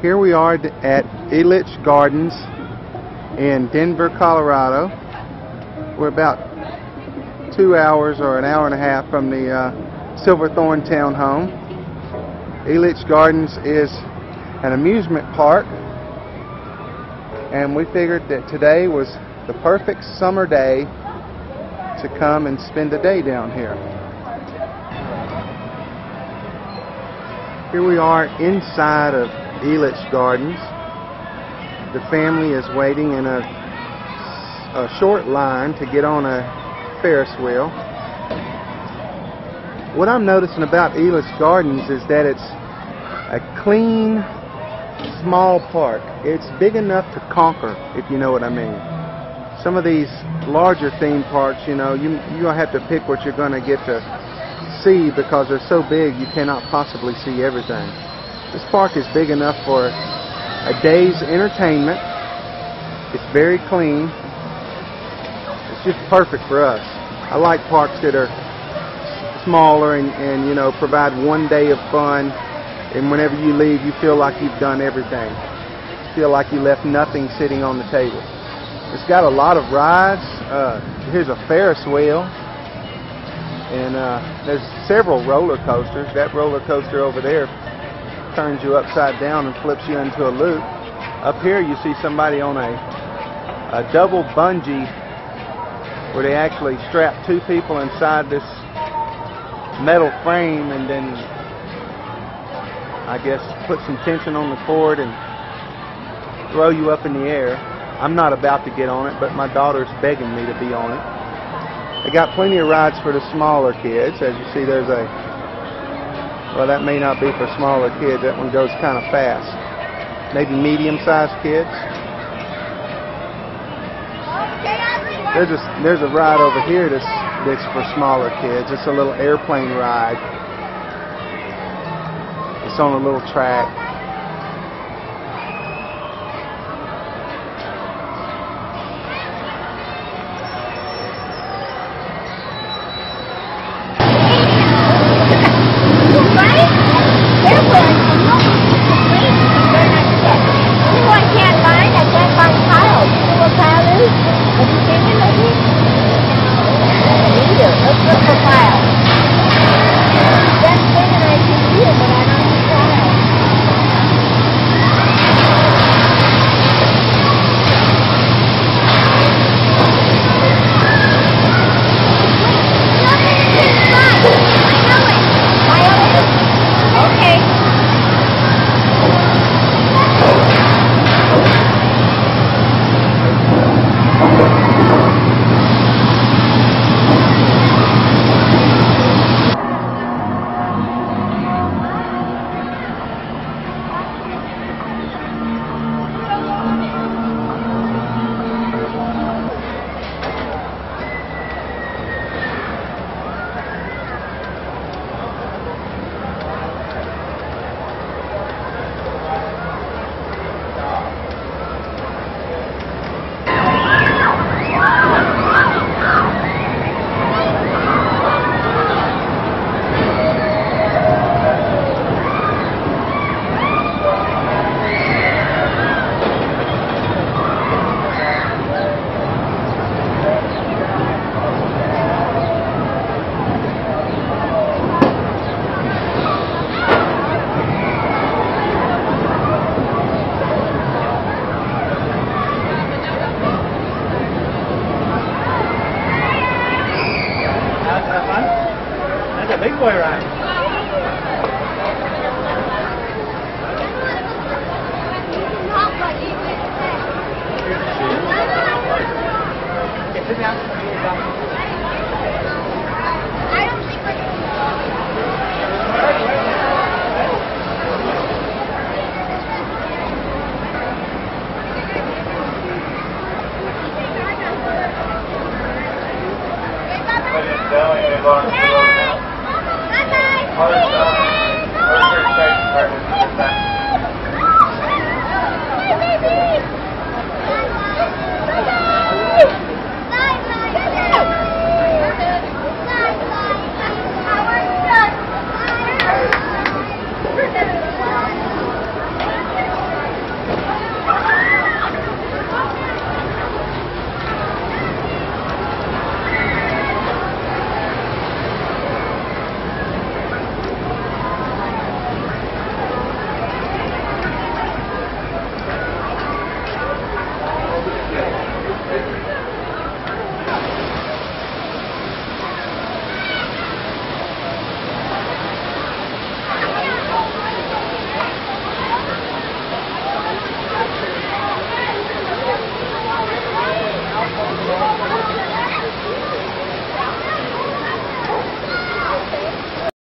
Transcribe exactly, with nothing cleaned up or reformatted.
Here we are at Elitch Gardens in Denver, Colorado. We're about two hours or an hour and a half from the uh, Silverthorne Townhome. Elitch Gardens is an amusement park, and we figured that today was the perfect summer day to come and spend a day down here. Here we are inside of Elitch Gardens. The family is waiting in a, a short line to get on a Ferris wheel. What I'm noticing about Elitch Gardens is that it's a clean, small park. It's big enough to conquer, if you know what I mean. Some of these larger theme parks, you know, you you have to pick what you're going to get to see because they're so big you cannot possibly see everything. This park is big enough for a day's entertainment. It's very clean. It's just perfect for us. I like parks that are smaller and, and you know, provide one day of fun, and whenever you leave you feel like you've done everything. You feel like you left nothing sitting on the table. It's got a lot of rides. Uh, here's a Ferris wheel, and uh, there's several roller coasters. That roller coaster over there turns you upside down and flips you into a loop. Up here you see somebody on a, a double bungee where they actually strap two people inside this metal frame and then I guess put some tension on the cord and throw you up in the air. I'm not about to get on it, but my daughter's begging me to be on it. They got plenty of rides for the smaller kids. As you see, there's a... Well, that may not be for smaller kids. That one goes kind of fast. Maybe medium-sized kids. There's a, there's a ride over here that's, that's for smaller kids. It's a little airplane ride. It's on a little track.